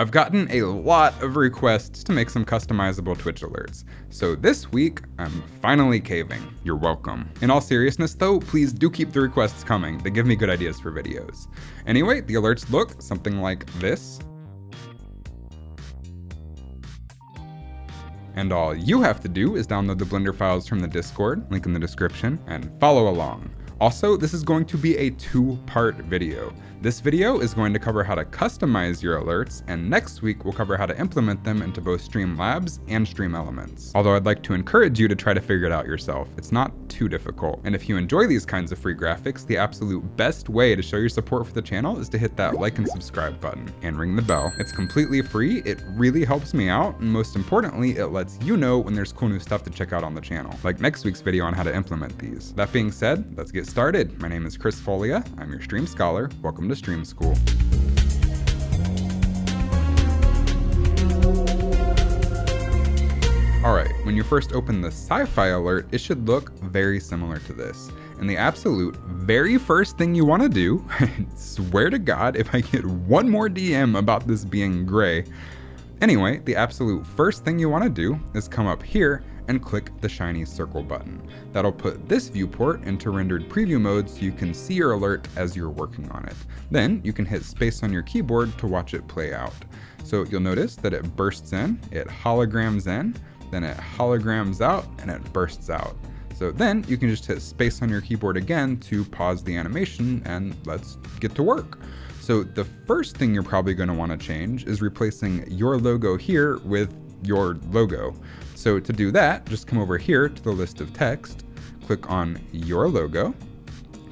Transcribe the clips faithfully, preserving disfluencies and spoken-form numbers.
I've gotten a lot of requests to make some customizable Twitch alerts, so this week I'm finally caving. You're welcome. In all seriousness though, please do keep the requests coming. They give me good ideas for videos. Anyway, the alerts look something like this. And all you have to do is download the Blender files from the Discord, link in the description, and follow along. Also, this is going to be a two-part video. This video is going to cover how to customize your alerts, and next week we'll cover how to implement them into both Streamlabs and StreamElements. Although I'd like to encourage you to try to figure it out yourself. It's not too difficult. And if you enjoy these kinds of free graphics, the absolute best way to show your support for the channel is to hit that like and subscribe button and ring the bell. It's completely free, it really helps me out, and most importantly, it lets you know when there's cool new stuff to check out on the channel, like next week's video on how to implement these. That being said, let's get started. My name is Chris Folea. I'm your Stream Scholar. Welcome to Stream School. Alright, when you first open the sci-fi alert, it should look very similar to this. And the absolute very first thing you want to do, I swear to God, if I get one more D M about this being gray. Anyway, the absolute first thing you want to do is come up here and click the shiny circle button. That'll put this viewport into rendered preview mode so you can see your alert as you're working on it. Then you can hit space on your keyboard to watch it play out. So you'll notice that it bursts in, it holograms in, then it holograms out, and it bursts out. So then you can just hit space on your keyboard again to pause the animation, and let's get to work. So the first thing you're probably gonna wanna change is replacing your logo here with your logo. So to do that, just come over here to the list of text, click on your logo,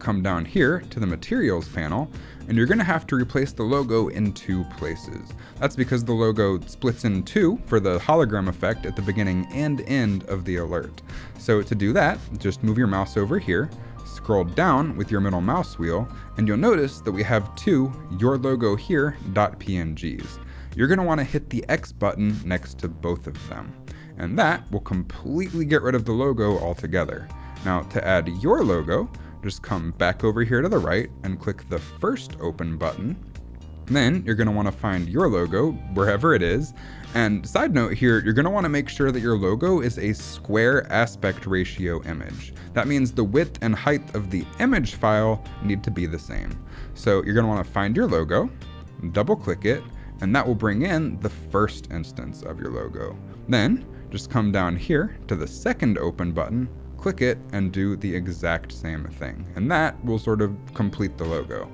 come down here to the materials panel, and you're gonna have to replace the logo in two places. That's because the logo splits in two for the hologram effect at the beginning and end of the alert. So to do that, just move your mouse over here, scroll down with your middle mouse wheel, and you'll notice that we have two your logo here .pngs. You're gonna wanna hit the X button next to both of them. And that will completely get rid of the logo altogether. Now to add your logo, just come back over here to the right and click the first open button. Then you're gonna wanna find your logo wherever it is. And side note here, you're gonna wanna make sure that your logo is a square aspect ratio image. That means the width and height of the image file need to be the same. So you're gonna wanna find your logo, double click it, and that will bring in the first instance of your logo. Then just come down here to the second open button, click it, and do the exact same thing. And that will sort of complete the logo.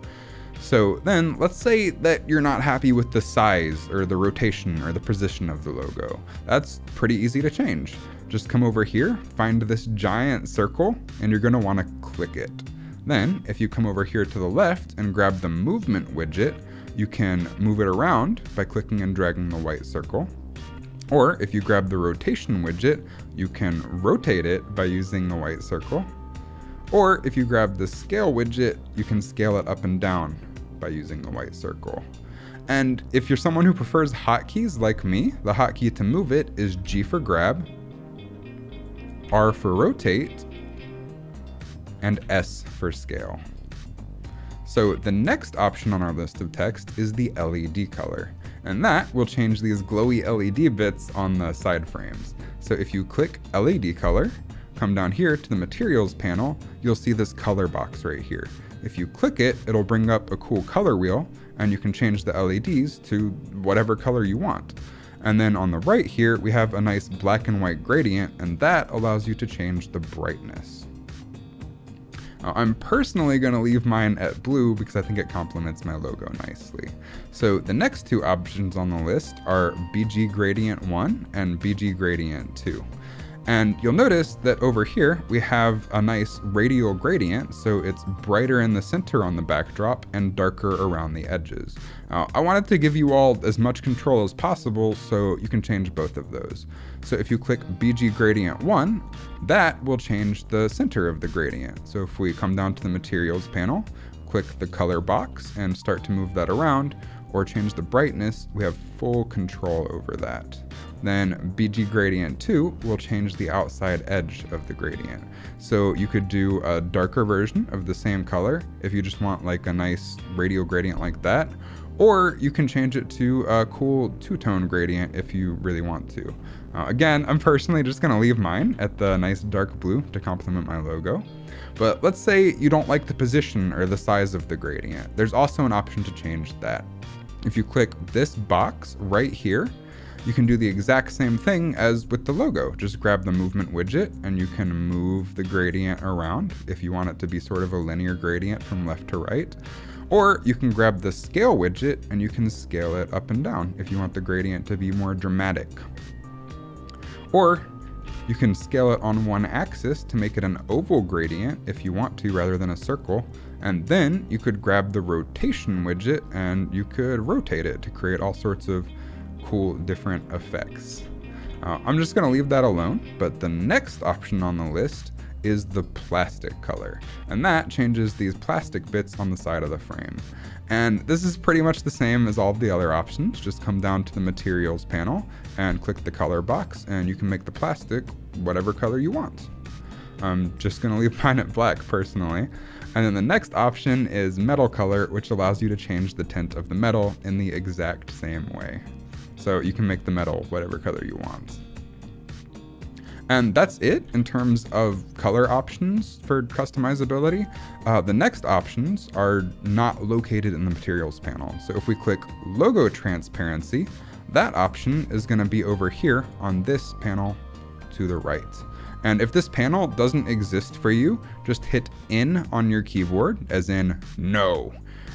So then let's say that you're not happy with the size or the rotation or the position of the logo. That's pretty easy to change. Just come over here, find this giant circle, and you're gonna wanna click it. Then if you come over here to the left and grab the movement widget, you can move it around by clicking and dragging the white circle. Or if you grab the rotation widget, you can rotate it by using the white circle. Or if you grab the scale widget, you can scale it up and down by using the white circle. And if you're someone who prefers hotkeys like me, the hotkey to move it is G for grab, R for rotate, and S for scale. So the next option on our list of text is the L E D color, and that will change these glowy L E D bits on the side frames. So if you click L E D color, come down here to the materials panel, you'll see this color box right here. If you click it, it'll bring up a cool color wheel, and you can change the L E Ds to whatever color you want. And then on the right here, we have a nice black and white gradient, and that allows you to change the brightness. Now, I'm personally going to leave mine at blue because I think it complements my logo nicely. So the next two options on the list are B G Gradient one and B G Gradient two. And you'll notice that over here we have a nice radial gradient, so it's brighter in the center on the backdrop and darker around the edges. Now, I wanted to give you all as much control as possible, so you can change both of those. So if you click B G Gradient one, that will change the center of the gradient. So if we come down to the materials panel, click the color box and start to move that around, or change the brightness, we have full control over that. Then B G Gradient two will change the outside edge of the gradient. So you could do a darker version of the same color if you just want like a nice radial gradient like that, or you can change it to a cool two-tone gradient if you really want to. Uh, again, I'm personally just gonna leave mine at the nice dark blue to complement my logo. But let's say you don't like the position or the size of the gradient. There's also an option to change that. If you click this box right here, you can do the exact same thing as with the logo. Just grab the movement widget and you can move the gradient around if you want it to be sort of a linear gradient from left to right. Or you can grab the scale widget and you can scale it up and down if you want the gradient to be more dramatic. Or you can scale it on one axis to make it an oval gradient if you want to rather than a circle. And then you could grab the rotation widget and you could rotate it to create all sorts of cool different effects. Uh, I'm just gonna leave that alone, but the next option on the list is the plastic color, and that changes these plastic bits on the side of the frame. And this is pretty much the same as all of the other options. Just come down to the materials panel and click the color box, and you can make the plastic whatever color you want. I'm just gonna leave mine at black personally. And then the next option is metal color, which allows you to change the tint of the metal in the exact same way. So you can make the metal whatever color you want. And that's it in terms of color options for customizability. Uh, the next options are not located in the materials panel. So if we click logo transparency, that option is gonna be over here on this panel to the right. And if this panel doesn't exist for you, just hit N on your keyboard, as in no,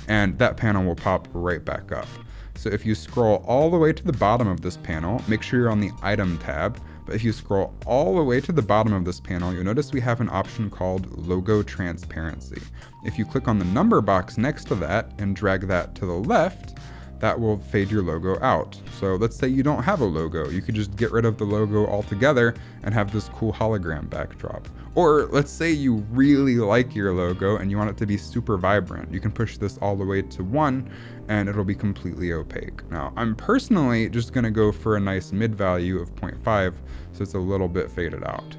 and that panel will pop right back up. So if you scroll all the way to the bottom of this panel, make sure you're on the item tab. But if you scroll all the way to the bottom of this panel, you'll notice we have an option called Logo Transparency. If you click on the number box next to that and drag that to the left, that will fade your logo out. So let's say you don't have a logo. You could just get rid of the logo altogether and have this cool hologram backdrop. Or let's say you really like your logo and you want it to be super vibrant. You can push this all the way to one and it'll be completely opaque. Now, I'm personally just gonna go for a nice mid value of zero point five, so it's a little bit faded out.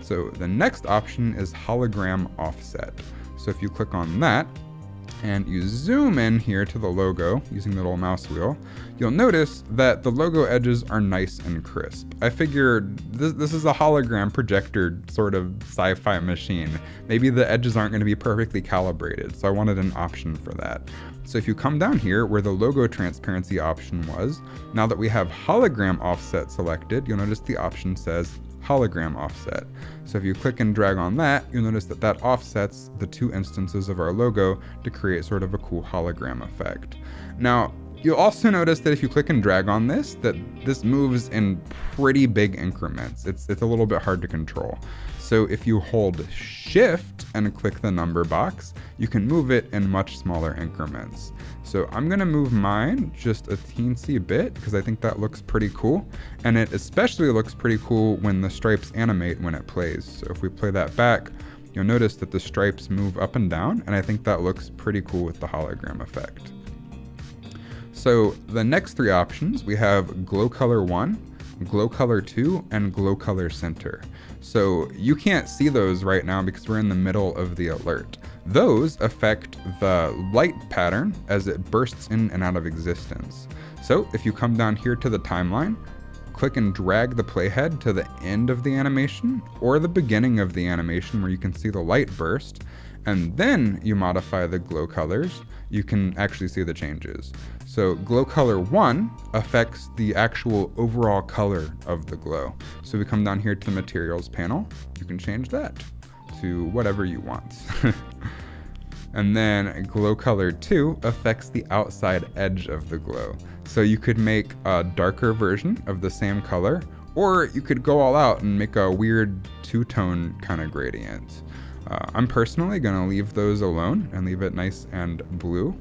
So the next option is hologram offset. So if you click on that, and you zoom in here to the logo using the little mouse wheel, you'll notice that the logo edges are nice and crisp. I figured this, this is a hologram projector sort of sci-fi machine. Maybe the edges aren't going to be perfectly calibrated, so I wanted an option for that. So if you come down here where the logo transparency option was, now that we have hologram offset selected, you'll notice the option says hologram offset. So if you click and drag on that, you'll notice that that offsets the two instances of our logo to create sort of a cool hologram effect. Now, you'll also notice that if you click and drag on this, that this moves in pretty big increments. It's, it's a little bit hard to control. So if you hold shift and click the number box, you can move it in much smaller increments. So I'm gonna move mine just a teensy bit because I think that looks pretty cool. And it especially looks pretty cool when the stripes animate when it plays. So if we play that back, you'll notice that the stripes move up and down. And I think that looks pretty cool with the hologram effect. So the next three options, we have glow color one, glow color two, and glow color center. So you can't see those right now because we're in the middle of the alert. Those affect the light pattern as it bursts in and out of existence. So if you come down here to the timeline, click and drag the playhead to the end of the animation or the beginning of the animation where you can see the light burst, and then you modify the glow colors, you can actually see the changes. So glow color one affects the actual overall color of the glow. So we come down here to the materials panel, you can change that to whatever you want. And then glow color two affects the outside edge of the glow. So you could make a darker version of the same color, or you could go all out and make a weird two-tone kind of gradient. Uh, I'm personally gonna leave those alone and leave it nice and blue.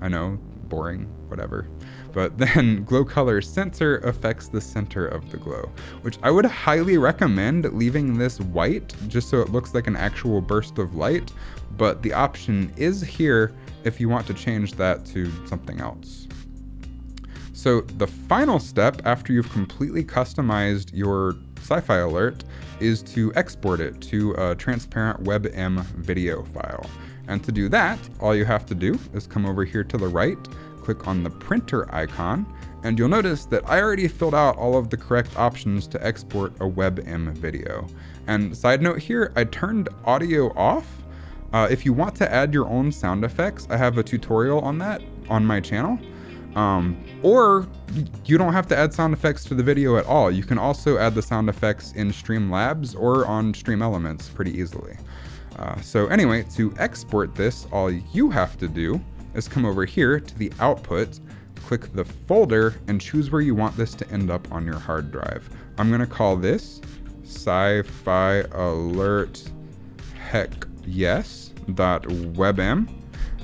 I know, boring, whatever. But then glow color center affects the center of the glow, which I would highly recommend leaving this white just so it looks like an actual burst of light. But the option is here if you want to change that to something else. So the final step after you've completely customized your sci-fi alert is to export it to a transparent WebM video file. And to do that, all you have to do is come over here to the right, click on the printer icon, and you'll notice that I already filled out all of the correct options to export a WebM video. And side note here, I turned audio off. Uh, if you want to add your own sound effects, I have a tutorial on that on my channel. Um, or you don't have to add sound effects to the video at all. You can also add the sound effects in Streamlabs or on StreamElements pretty easily. Uh, so anyway, to export this, all you have to do is come over here to the output, click the folder, and choose where you want this to end up on your hard drive. I'm gonna call this sci-fi alert heck yes dot webm,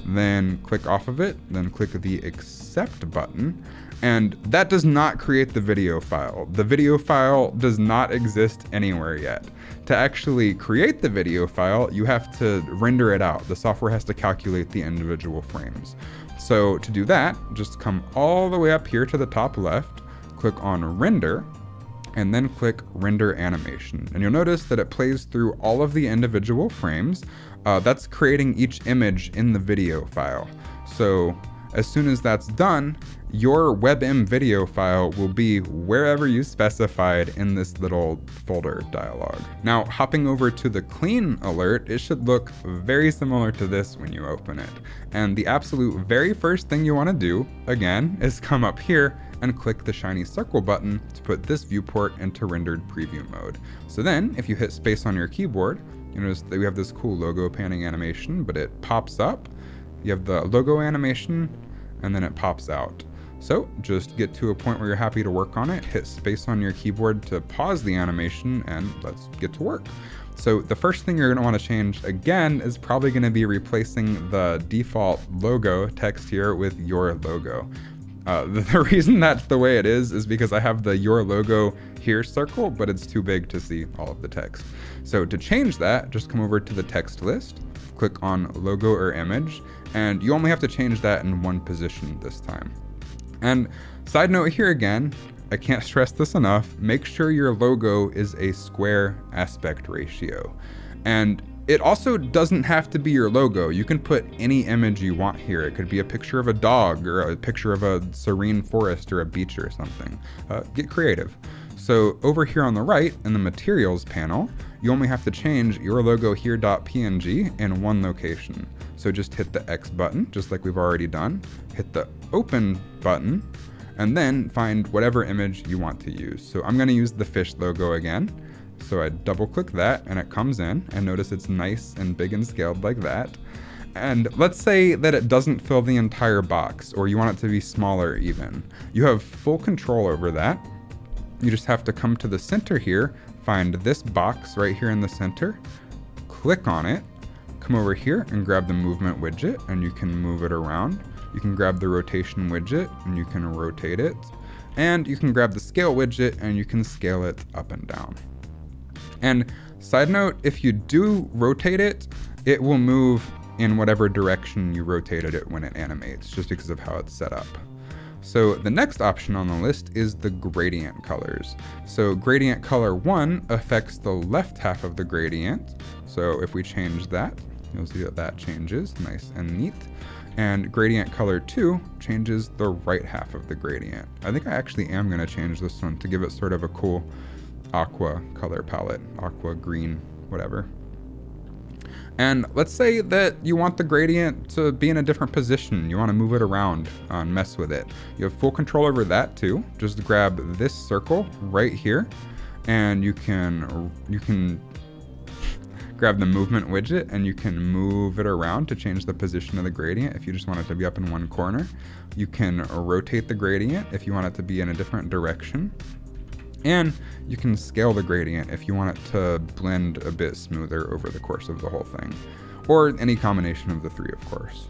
then click off of it, then click the accept button, and that does not create the video file. The video file does not exist anywhere yet. To actually create the video file, you have to render it out. The software has to calculate the individual frames. So to do that, just come all the way up here to the top left, click on render, and then click render animation. And you'll notice that it plays through all of the individual frames. Uh, that's creating each image in the video file. So as soon as that's done, your WebM video file will be wherever you specified in this little folder dialog. Now, hopping over to the clean alert, it should look very similar to this when you open it. And the absolute very first thing you want to do, again, is come up here and click the shiny circle button to put this viewport into rendered preview mode. So then, if you hit space on your keyboard, you notice that we have this cool logo panning animation, but it pops up. You have the logo animation, and then it pops out. So just get to a point where you're happy to work on it, hit space on your keyboard to pause the animation, and let's get to work. So the first thing you're gonna wanna change again is probably gonna be replacing the default logo text here with your logo. Uh, the, the reason that's the way it is is because I have the your logo here circle, but it's too big to see all of the text. So to change that, just come over to the text list, click on logo or image, and you only have to change that in one position this time. And side note here again, I can't stress this enough, make sure your logo is a square aspect ratio. And it also doesn't have to be your logo. You can put any image you want here. It could be a picture of a dog or a picture of a serene forest or a beach or something. Uh, get creative. So over here on the right in the materials panel, you only have to change your logo here.png in one location. So just hit the X button, just like we've already done, hit the open button, and then find whatever image you want to use. So I'm gonna use the fish logo again. So I double click that and it comes in, and notice it's nice and big and scaled like that. And let's say that it doesn't fill the entire box, or you want it to be smaller even. You have full control over that. You just have to come to the center here, find this box right here in the center, click on it, come over here and grab the movement widget, and you can move it around. You can grab the rotation widget and you can rotate it. And you can grab the scale widget and you can scale it up and down. And side note, if you do rotate it, it will move in whatever direction you rotated it when it animates, just because of how it's set up. So the next option on the list is the gradient colors. So gradient color one affects the left half of the gradient. So if we change that, you'll see that that changes, nice and neat. And gradient color two changes the right half of the gradient. I think I actually am gonna change this one to give it sort of a cool aqua color palette, aqua, green, whatever. And let's say that you want the gradient to be in a different position. You want to move it around and mess with it. You have full control over that too. Just grab this circle right here and you can, you can grab the movement widget and you can move it around to change the position of the gradient if you just want it to be up in one corner. You can rotate the gradient if you want it to be in a different direction. And you can scale the gradient if you want it to blend a bit smoother over the course of the whole thing, or any combination of the three, of course.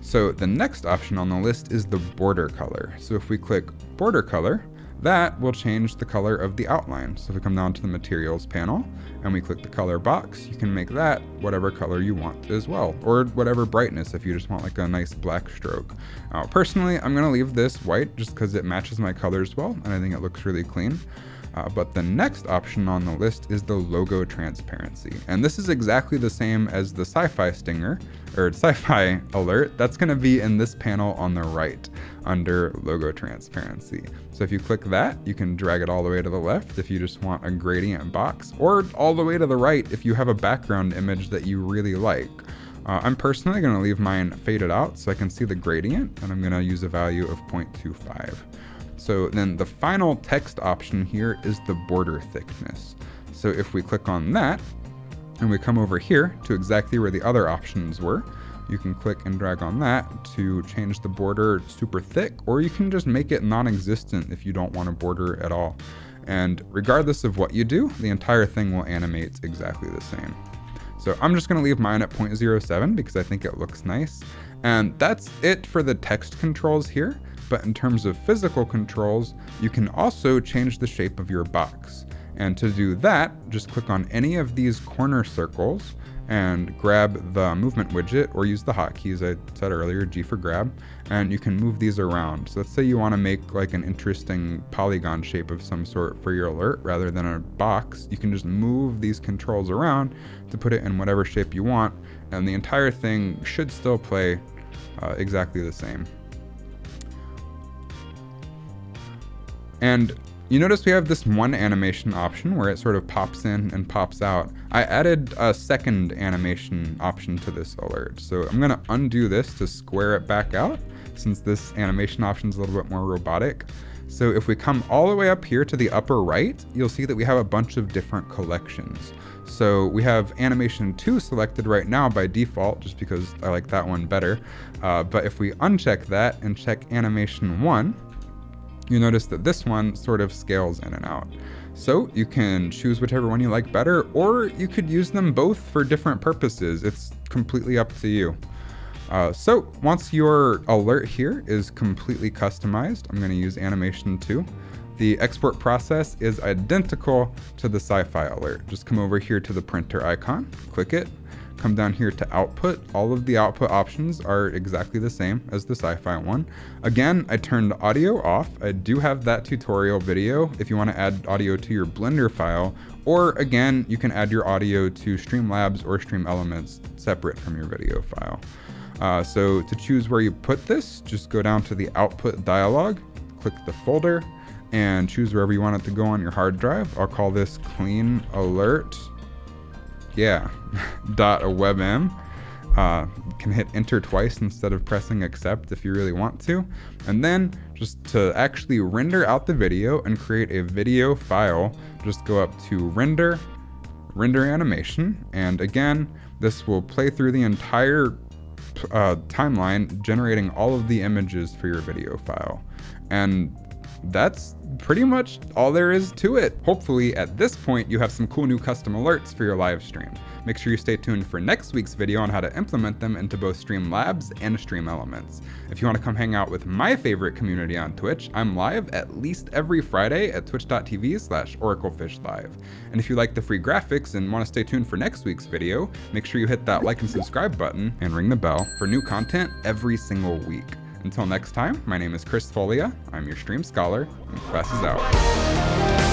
So the next option on the list is the border color. So if we click border color, that will change the color of the outline. So if we come down to the materials panel and we click the color box, you can make that whatever color you want as well, or whatever brightness if you just want like a nice black stroke. Now, personally, I'm gonna leave this white just because it matches my colors well and I think it looks really clean. Uh, but the next option on the list is the logo transparency. And this is exactly the same as the sci-fi stinger or sci-fi alert. That's gonna be in this panel on the right under logo transparency. So if you click that, you can drag it all the way to the left if you just want a gradient box, or all the way to the right if you have a background image that you really like. Uh, I'm personally gonna leave mine faded out so I can see the gradient, and I'm gonna use a value of zero point two five. So then the final text option here is the border thickness. So if we click on that and we come over here to exactly where the other options were, you can click and drag on that to change the border super thick, or you can just make it non-existent if you don't want a border at all. And regardless of what you do, the entire thing will animate exactly the same. So I'm just gonna leave mine at zero point zero seven because I think it looks nice. And that's it for the text controls here. But in terms of physical controls, you can also change the shape of your box. And to do that, just click on any of these corner circles and grab the movement widget, or use the hotkeys I said earlier, G for grab, and you can move these around. So let's say you want to make like an interesting polygon shape of some sort for your alert rather than a box. You can just move these controls around to put it in whatever shape you want, and the entire thing should still play uh, exactly the same. And you notice we have this one animation option where it sort of pops in and pops out. I added a second animation option to this alert. So I'm gonna undo this to square it back out, since this animation option is a little bit more robotic. So if we come all the way up here to the upper right, you'll see that we have a bunch of different collections. So we have animation two selected right now by default, just because I like that one better. Uh, but if we uncheck that and check animation one, you notice that this one sort of scales in and out. So you can choose whichever one you like better, or you could use them both for different purposes. It's completely up to you. Uh, so once your alert here is completely customized, I'm gonna use animation two. The export process is identical to the sci-fi alert. Just come over here to the printer icon, click it, come down here to output. All of the output options are exactly the same as the sci-fi one. Again, I turned audio off. I do have that tutorial video if you want to add audio to your Blender file, or again, you can add your audio to Streamlabs or StreamElements separate from your video file. Uh, so to choose where you put this, just go down to the output dialog, click the folder, and choose wherever you want it to go on your hard drive. I'll call this clean alert. Yeah, dot a WebM. Uh, can hit enter twice instead of pressing accept if you really want to. And then just to actually render out the video and create a video file, just go up to render, render animation. And again, this will play through the entire uh, timeline, generating all of the images for your video file. And that's pretty much all there is to it. Hopefully at this point you have some cool new custom alerts for your live stream. Make sure you stay tuned for next week's video on how to implement them into both Streamlabs and StreamElements. If you want to come hang out with my favorite community on Twitch, I'm live at least every Friday at twitch dot t v slash oraclefish live. And if you like the free graphics and want to stay tuned for next week's video, make sure you hit that like and subscribe button and ring the bell for new content every single week. Until next time, my name is Chris Folea, I'm your Stream Scholar, and class is out.